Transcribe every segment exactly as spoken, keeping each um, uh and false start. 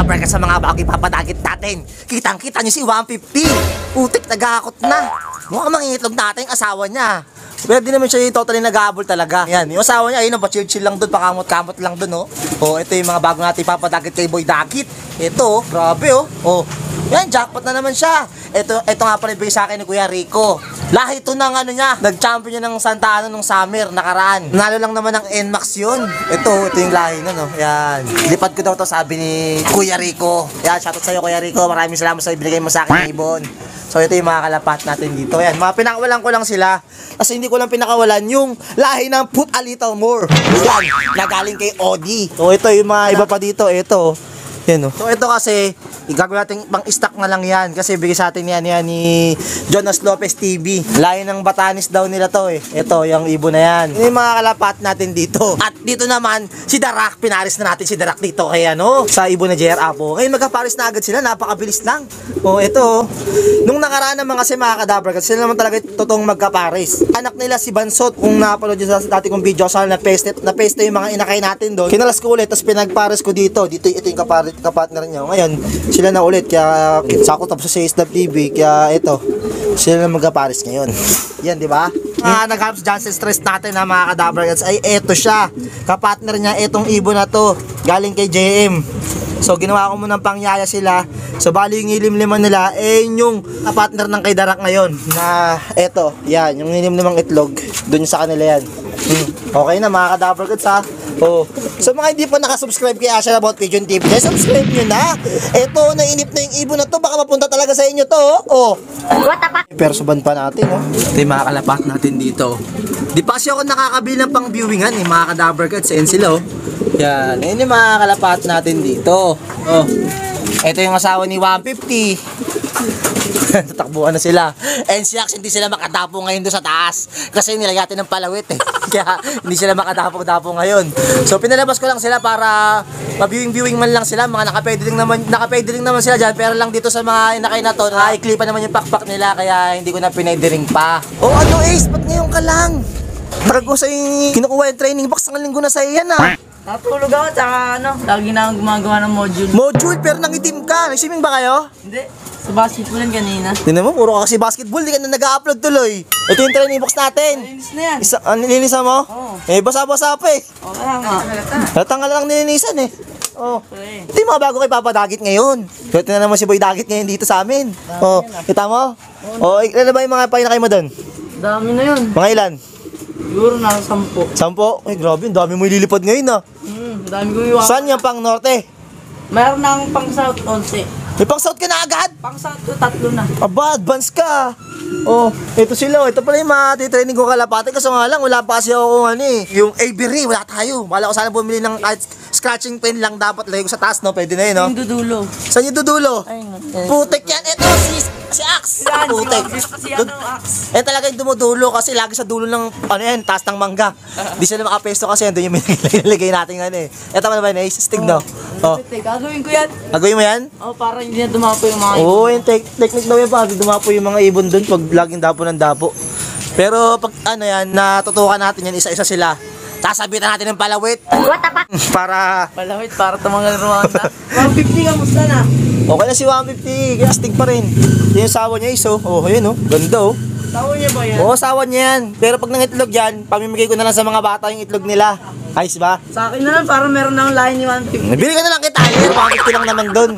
Dabra ka sa mga bagay papadagit natin. Kitang-kita niyo si one fifty. Putik, nagakot na. Mukhang mangingitlog natin yung asawa niya. Pero di naman siya yung totally nag-aabol talaga. Yan, yung asawa niya, ayun, chill-chill lang doon, pakamot-kamot lang doon, oh. Oh, ito yung mga bago natin papadagit kay Boy Dagit. Ito, grabe, oh. Oh, yan, jackpot na naman siya. Ito, ito nga pala ibigay sa akin ni Kuya Rico. Lahi ito ng ano niya, nag-champion niya ng Santa Ana nung summer, nakaraan. Nalo lang naman ng N MAX yun. Ito, ito yung lahi nun, no? Yan. Lipad ko daw to, sabi ni Kuya Rico. Yan, shoutout sa'yo Kuya Rico. Maraming salamat sa ibigay mo sa akin, Ibon. So ito yung mga kalapat natin dito. Yan, mga pinakawalan ko lang sila. Kasi hindi ko lang pinakawalan yung lahi ng Put A Little More. Yan, nagaling kay Odie. So ito yung mga iba pa dito, ito. Yan, no? So ito kasi, igagawa natin pang stock na lang yan kasi bigay sa atin yan, yan ni Jonas Lopez T V. Layo ng Batanes daw nila to eh. Ito yung ibon na yan. Yung mga kalapat natin dito. At dito naman si Darak, pinaris na natin si Darak dito kay ano sa ibon na J R Apo. Ngayon magkaparis na agad sila, napakabilis lang. O ito, nung nakaraan naman kasi mga kadabra kasi sila naman talaga totoong magkaparis. Anak nila si Bansot, kung na-upload sa dati kong video sa na paste na paste yung mga inakay natin doon. Kinalas ko ulit tapos pinagpares ko dito. Dito ito yung kaparit kapartner niya. Ngayon sila na ulit, kaya sakot tapos sa i-Dove T V, kaya ito, sila na magkapares ngayon. Yan, di ba? Uh, nag-haps dyan sa stress natin na mga kadabra guys, ay eto siya, kapartner niya, etong ibon na to, galing kay J M. So, ginawa ko munang pangyaya sila. So, bali yung ilimliman nila, eh yung kapartner ng kay Darak ngayon, na eto, yan, yung ilimlimang itlog, dun sa kanila yan. Hmm. Okay na mga kadabra guys ha. Oh. So mga hindi pa nakasubscribe kay Asha about Pigeon T V, eh, subscribe nyo na. Eto, nainip na yung ibon na to, baka mapunta talaga sa inyo to. Oh. What the fuck? Persuban pa natin, oh. Ito yung mga kalapat natin dito. Di pa siya ako nakakabili ng pang viewingan eh, mga kadabra cats. Ayan sila, oh. Yan, yun yung mga kalapat natin dito. Oh. Ito yung asawa ni one fifty. Tatakbuhan na sila. And siyaks, hindi sila makadapo ngayon doon sa taas kasi nilagatin ng palawit eh. Kaya hindi sila makadapo-dapo ngayon. So pinalabas ko lang sila para mabiwing-biwing man lang sila. Mga nakapediling naman, nakapediling naman sila dyan. Pero lang dito sa mga inakay na to, naikli pa naman yung pakpak nila. Kaya hindi ko na pinediling pa. Oh ano Ace, ba't ngayon ka lang? Parago sa'yo kinukuha yung training box. Ang linggo na sa'yo yan ah. Natulog ako, tsaka ano, lagi na gumagawa ng module. Module? Pero nangitim ka. Nag-swimming ba kayo? Hindi. Sa basketball lang kanina. Hindi mo, puro ka kasi basketball. Hindi ka na nag-upload tuloy. Ito yung training box natin. Nilinis na yan. Isa, ah, nilinisan mo? Oo. Eh, basa-basa pa eh. Oo, kaya nga. Natanggal lang nilinisan eh. Oh. Ito yung mga bago kay Papa Dagit ngayon. Pero tingnan mo si Boy Dagit ngayon dito sa amin. Oh, kita mo? Oo. Oh, ilan na ba yung mga painakay mo doon? Dami na yun. Mga ilan? Siguro nasa sampo. Sampo? Ay grabe, ang dami mo ililipad ngayon ah. Hmm, dami ko iwan. Saan yung pang norte? Mayroon na akong pang south onse. May pang south ka na agad? Pang south ko, tatlo na. Aba, advance ka. Oh, ito sila. Ito pala yung mga titraining ko kalapate. Kaso nga lang, wala pa kasi ako ano eh. Yung Avery, wala tayo. Wala ko sana bumili ng uh, scratching pen lang dapat. Lagay ko sa taas, no? Pwede na yun, no? Yung dudulo. Saan yung dudulo? Ay, okay. Putik yan. Ito, sis. Si Axe! Putek! Eh talaga yung dumudulo kasi lagi sa dulo ng ano yan, taas ng mangga. Hindi sila makapesto kasi yan, doon yung nilagay natin ano eh. Eto mo naman eh, stick daw. Oh. Gagawin ko yan. Gagawin mo yan? Oo, para hindi na dumapo yung mga ibon. Oo, yung technique daw yan, pag dumapo yung mga ibon doon pag laging dapo ng dapo. Pero pag ano yan, natutukan natin yan, isa-isa sila. Sasabitan natin ng palawit. What the fuck? Para... Palawit, para tumanggal rumanda. one fifty, kamusta na? Okay na si one fifty, kaya astig pa rin. Yan yung sawa niya iso. Oh, ayun oh, ganda oh. Sawa niya ba yan? Oo, sawa niya yan. Pero pag nangitlog yan, pamimigay ko na lang sa mga bata yung itlog nila. Ayos ba? Sa akin na lang, parang meron na akong lahi ni one fifty. Nabili ka na lang kay Tyler, one fifty lang naman doon.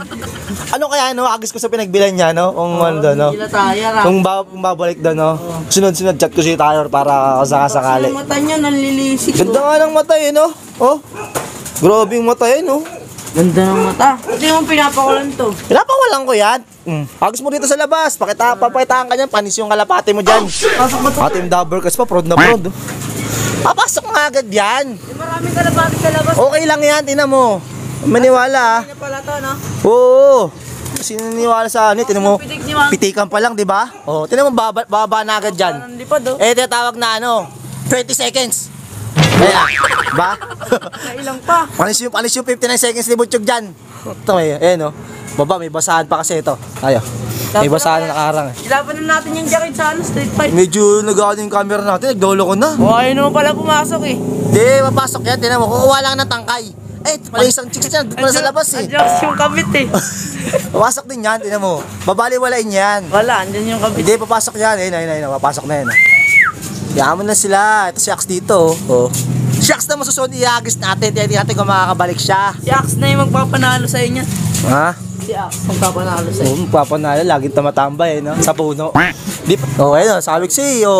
Ano kaya no, agis ko sa pinagbilan niya no? Kung oh, ano doon no? Kung, ba kung babalik doon no? Oh. Sunod-sunod, chat ko si Tyler para kasakasakali. Kasi yung mata niya, nanlilisik. Ganda oh. Nga ng mata yun no? Oh, grabe yung mata yun no? Ganda ng mata. Kasi yung pinapakulan to. Pinapakulan ko yan. Mm. Agos mo dito sa labas. Pakita, papakitaan ka dyan. Panis yung kalapate mo dyan. Pasok mo to. Atim double kasi pa. Proud na proud. Papasok nga agad yan. Yung maraming kalapate sa labas. Okay lang yan. Tingnan mo. Maniwala. Kasi na pala to, no? Oo. Sinaniwala sa ano. Tingnan mo. Pitikan pa lang, di ba? Oo. Tingnan mo. Baba, baba na agad dyan. Eh, tinatawag na ano. twenty seconds. Ayan, ba? Ilang pa? Panis yung, panis yung fifty-nine seconds ni Butchog dyan. Ito may, ayan o. Baba, may basahan pa kasi ito. Ayo. May basahan na nakaharang eh. Ilabanan natin yung jacket sa ano, straight fight. Medyo nag-aano yung camera natin, nagdolo ko na. O, ayun naman pala pumasok eh. Hindi, mapasok yan, tinan mo. Kukuha lang ng tangkay. Eh, pala isang chicks dyan. Doon pala sa labas eh. Andiyan yung kabit eh. Papasok din yan, tinan mo. Babaliwalain yan. Wala, andiyan yung kabit. Hindi, papasok yan. Ayun, ayun, ayun. Papasok na yan. Yaman na sila. Ito si Axe dito. Oh. Si Axe na masusunod i-agis natin. Tiyan natin kung makakabalik siya. Si Axe na yung magpapanalo sa'yo niya. Ha? Si Axe, magpapanalo sa'yo. Oo, magpapanalo. Laging tumatambay eh, no? Sa puno. Oo, ayun o. Sabi ko sa'yo.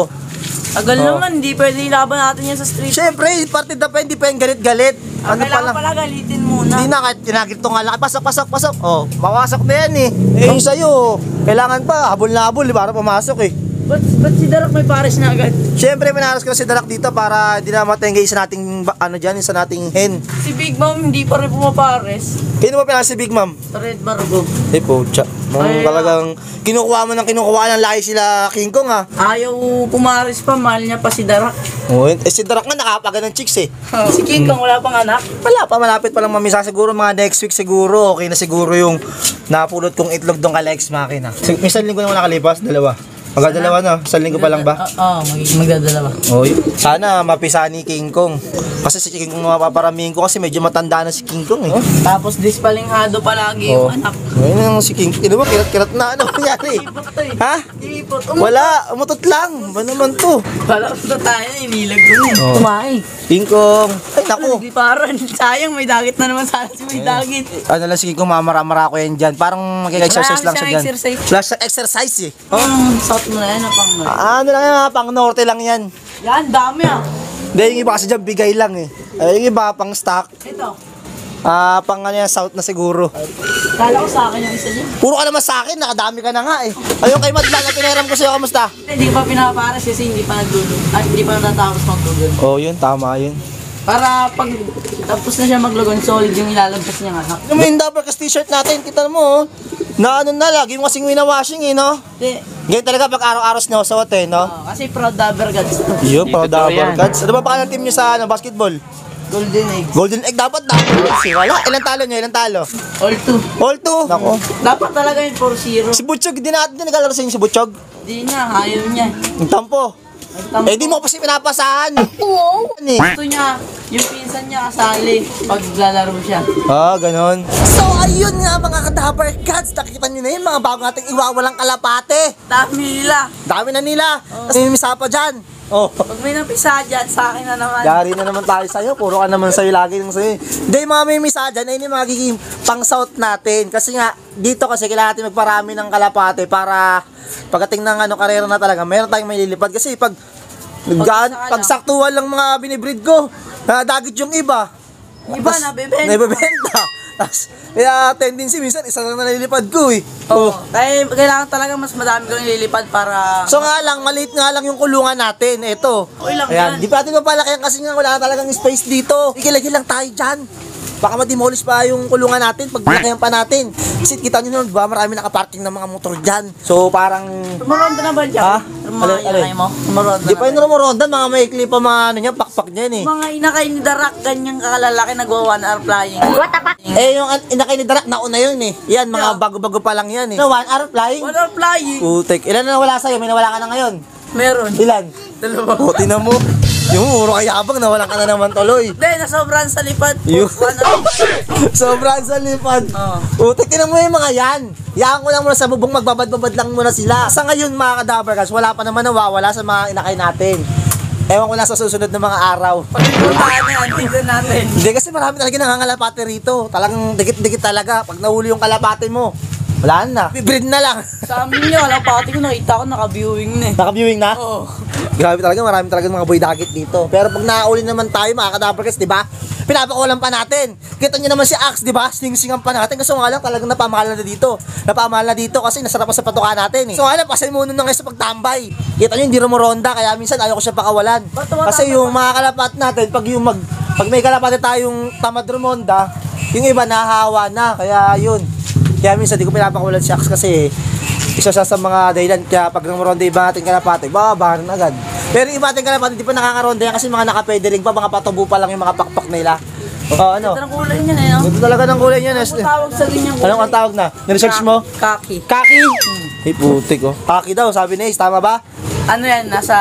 Tagal naman. Hindi pwede ilaban natin yan sa street. Siyempre, parte na pa. Hindi pa yung galit-galit. Ano pala? Pala galitin muna. Hindi na. Kahit ginagito nga lang. Pasok, pasok, pasok. Oo, mawasak na yan eh. Eh, yung sa'yo. Kailangan pa. Habol na habol. Para pumasok eh. Ba't, ba't si Darak may pares na agad? Siyempre, minaras ko na si Darak dito para hindi na matengay sa nating, ano dyan, sa nating hen. Si Big Mom hindi pa rin pumapares. Kino mo pinakas si Big Mom? Red Bargo. Eh po, tsa. Ay, talagang kinukuha mo ng kinukuha ng lahi sila King Kong ha. Ayaw pumares pa, mahal niya pa si Darak. Oh, eh si Darak nga nakapagan ng chicks eh. Oh. Si King Kong wala pang anak? Wala pa, malapit pa lang mamisa. Siguro mga next week siguro, okay na siguro yung napulot kong itlog doon ka Alex Makina. Isang linggo na nakalipas, dalawa. Magdadalawa na? Sa linggo pa lang ba? Oo, magdadalawa. Sana mapisa ni King Kong. Kasi si King Kong mapaparamihin ko kasi medyo matanda na si King Kong eh. Tapos dispalingado palagi yung anak. Ayun ang si King Kong. Ano ba? Kirat-kirat na. Ano nangyari? Ha? Wala. Umutot lang. Ba naman to? Wala ko tayo. Inilag ko yun. Tumay. King Kong. Ay, naku. Parang sayang. May dagit na naman sana si may dagit. Ano lang si King Kong. Mamara-mara ko yan dyan. Parang mag-exercise lang siya dyan. Marami siya exercise eh. Oo. Ano na yan, pang norte? Ano lang yan, pang norte lang yan. Yan, dami ah. Hindi, yung iba kasi dyan, bigay lang eh. Yung iba, pang stock. Ito? Ah, pang ano yan, south na siguro. Kala ko sa akin yung isa dyan. Puro ka naman sa akin, nakadami ka na nga eh. Ayun kay Madlan, pinahiram ko sa'yo, kamusta? Hindi ko pa pinaparas kasi hindi pa nagdulo. At hindi pa natatapos magdulo. Oo, yun, tama yun. Para pag tapos na siya maglogon, solid yung ilalabas niya nga. Yung main double cast t-shirt natin, kita mo oh. Na ano na, lagi mo kasing winawashing eh, no? Hindi. Ganyan talaga pag araw-araw sinusuot eh, no? Oo, kasi proud double cast. Yun, proud double cast. Ano ba pa ka ng team niyo sa ano, basketball? Golden egg. Golden egg dapat dapat. Si wala. Ilang talo niya? Ilang talo? All two. All two? Nako. Dapat talaga yung four zero. Si Butchog, di natin na nagalaro sa'yo si Butchog? Di na, ayaw niya. Ang tampo. Eh di mo kasi pinapasahan. Oo. Gusto niya, yung pinsan niya kasali pag lalaro siya. Ah, ganun. So ayun nga mga ka-Dabar Cats, nakikita niyo na yun mga bago nating iwawalang kalapate. Dami nila. Dami na nila. Kasi may misa pa dyan. Oh. Pag may napisa dyan, sa akin na naman. Yari na naman tayo sa'yo. Puro ka naman sa'yo. Lagi lang sa'yo. Hindi, mga may misa dyan, ayun yung magiging pang-south natin. Kasi nga, dito kasi kailangan natin magparami ng kalapate para pagdating ng ano, karera na talaga, meron tayong may lilipad. Kasi pag pagsaktuhan lang mga binibreed ko, nadagit yung iba. Iba, nabibenta. Nabibenta. Kaya tendency minsan isa lang na nililipad ko eh. Oo. Kaya kailangan talaga mas madami kong nililipad para... So nga lang, maliit nga lang yung kulungan natin. Ito. Okay lang yan. Di pa natin mapalakyan kasi nga wala talagang space dito. Ikilagyan lang tayo dyan. Baka ma-demolish pa yung kulungan natin pag lakayan pa natin. Kasi kita nyo nun, diba? Marami nakaparking ng mga motor dyan. So parang... Rumaronda na ba dyan? Ha? Rumaronda na mo? Rumaronda na ba? Di pa yung rumaronda, mga maikli pa mga ano niya, pakpak niya yun eh. Mga inakay ni Darak, ganyang kakalalaki nagwa one hour flying. What the fuck? Eh yung inakay ni Darak, nauna yun eh. Yan, mga bago-bago pa lang yan eh. One hour flying? One hour flying. Putik. Ilan na nawala sa'yo? May nawala ka na ngayon? Meron. Ilan? Dalawa. Puti na mo. Yung muro kay abang na walang ka na naman tuloy. Hindi, na sobrang salipad. Sobrang salipad. O, tikinan mo yung mga yan. Yaan ko lang muna sa bubong, magbabad-babad lang muna sila. Sa ngayon mga ka-Dabar Cats, wala pa naman nawawala sa mga inakay natin. Ewan ko lang sa susunod na mga araw. Pagpuntaan na, tignan natin. Hindi, kasi marami talaga nangangalapate rito. Talagang dikit-dikit talaga. Pag nahuli yung kalapate mo, wala na. Breed na lang. Sa amin niya, kalapate ko nakita ko, naka-viewing na eh. Naka-viewing na? Oo. Grabe talaga, marami talaga mga boy dagit dito. Pero pag nakauli naman tayo, mga ka-Dabar Cats, diba? Pinapakulang pa natin. Kita nyo naman si Axe, diba? Sing-singan pa natin. Kasi nga lang, talagang napamahal na dito. Napamahal na dito kasi nasarap pa sa patuka natin eh. So nga lang, pasin muna na ngayon sa pagtambay. Kita nyo, hindi rumoronda, kaya minsan ayaw ko siya pakawalan. Kasi yung mga kalapat natin, pag yung mag... Pag may kalapate tayong tamad rumonda, yung iba nahahawa na. Kaya yun. Kaya minsan, di ko pinapakulan si Axe kasi... Isa siya sa mga dahilan kaya pag rumoronda iba natin kalapate, babahan agad. Pero iba natin kalapate, hindi pa nakakaronda yan kasi mga nakapedering pa, mga patubo pa lang yung mga pakpak nila. Oo, ano? Ganda ng kulay niya na yun. Ganda talaga ng kulay niya. Anong tawag sa ganyang kulay? Anong tawag na? Niresearch mo? Kaki. Kaki? Ay putik oh. Kaki daw, sabi ni Ace, tama ba? Ano yan, nasa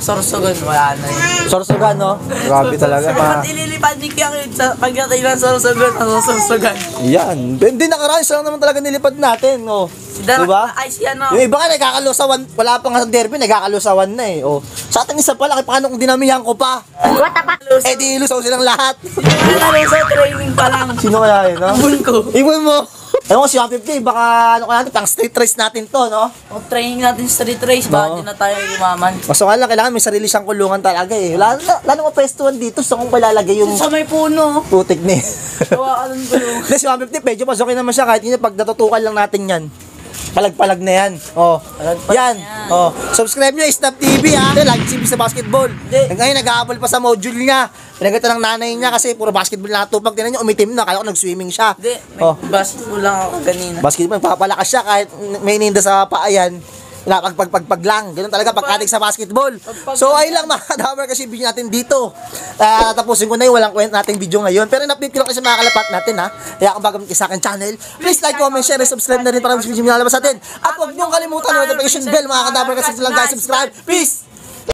Sorsogon, wala na yun. Sorsogon, no? Grabe talaga. Ba't ililipad ni Kuya Rico sa pagkatay ng Sorsogon, nasa Sorsogon? Yan. Hindi, nakaraan siya lang naman talaga nilipad natin, no? Si Darak, diba? Ay si ano. Yung iba ka, nagkakalusawan. Wala pa nga sa derby, nagkakalusawan na eh. Oh. Sa atin isa pa, laki pa kung dinamihan ko pa. What the fuck? Eh di ilusaw silang lahat. Sino na rin sa training pa lang? Sino kaya yun, no? Ibon ko. Ibon mo. Ano ko si one fifty, baka ano ka natin, pang street race natin to, no? O training natin street race, no. Baka din na tayo umaman. Maso nga lang, kailangan may sarili siyang kulungan talaga eh. Lalo, lalo ko pestuan dito, so kung palalagay yung... Sa may puno. Putik ni. Gawa ka ng kulungan. Hindi, si one fifty, medyo pasokin naman siya kahit yun pag natutukan lang natin yan. Palag-palag na yan. Oh. Palag-palag yan. Yan. Oh. Subscribe nyo, i-Dove T V ha. Lagi si sa basketball. Ngayon, nag-aabol pa sa module niya. Pinagkita ng nanay niya kasi puro basketball na natupag. Tinan nyo, umitim na. Kala ko nag-swimming siya. Hindi. Oh. Basketball lang ako ganina. Basketball, papalakas siya kahit may ninda sa paa yan. Pagpagpagpag lang. Ganun talaga pagkatik sa basketball. So, ayun lang mga damer kasi video natin dito. Uh, tapusin ko na yung walang kwent nating video ngayon. Pero in-update ko lang kasi mga kalapat natin ha. Kaya kung bago sa akin channel, please like, comment, share, and subscribe na rin para mas video nyo nalabas natin. At huwag nyong kalimutan yung notification bell mga kadamer kasi lang guys subscribe. Peace!